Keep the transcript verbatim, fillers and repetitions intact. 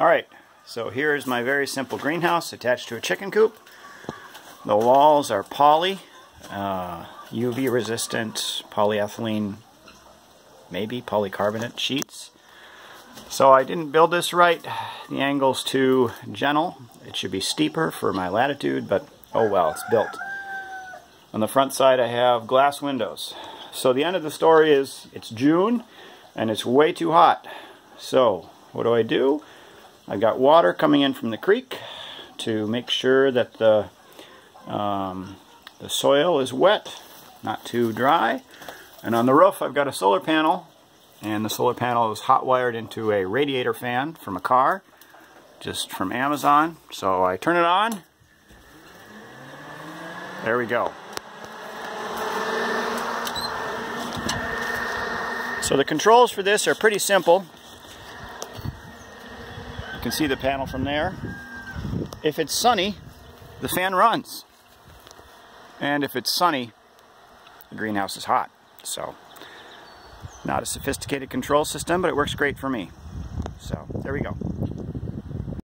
Alright, so here is my very simple greenhouse attached to a chicken coop. The walls are poly, uh, U V resistant polyethylene, maybe polycarbonate sheets. So I didn't build this right. The angle's too gentle. It should be steeper for my latitude, but oh well, it's built. On the front side I have glass windows. So the end of the story is it's June and it's way too hot. So what do I do? I've got water coming in from the creek to make sure that the, um, the soil is wet, not too dry. And on the roof I've got a solar panel, and the solar panel is hot wired into a radiator fan from a car, just from Amazon. So I turn it on. There we go. So the controls for this are pretty simple. You can see the panel from there. If it's sunny, the fan runs. And if it's sunny, the greenhouse is hot. So, not a sophisticated control system, but it works great for me. So, there we go.